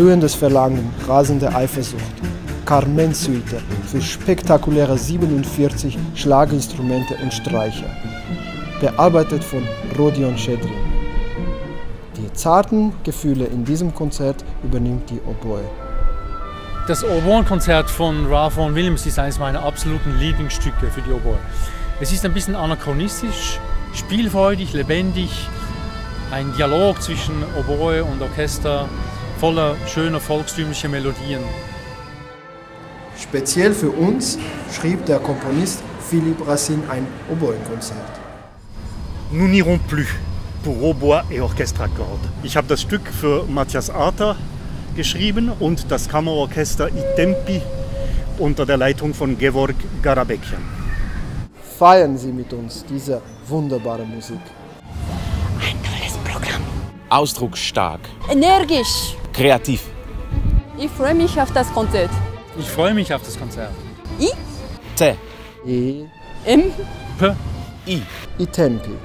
glühendes Verlangen, rasende Eifersucht. Carmen-Suite für spektakuläre 47 Schlaginstrumente und Streicher. Bearbeitet von Rodion Shchedrin. Die zarten Gefühle in diesem Konzert übernimmt die Oboe. Das Oboenkonzert von Ralph Vaughan Williams ist eines meiner absoluten Lieblingsstücke für die Oboe. Es ist ein bisschen anachronistisch, spielfreudig, lebendig, ein Dialog zwischen Oboe und Orchester voller schöner volkstümlicher Melodien. Speziell für uns schrieb der Komponist Philippe Racine ein Oboenkonzert. Nous n'irons plus pour Oboe et Orchestre à cordes. Ich habe das Stück für Matthias Arter geschrieben und das Kammerorchester I Tempi unter der Leitung von Gevorg Gharabekyan. Feiern Sie mit uns diese wunderbare Musik. Ein tolles Programm. Ausdrucksstark. Energisch. Kreativ. Ich freue mich auf das Konzert. Ich freue mich auf das Konzert. I. T. E. M. P. I. I Tempi.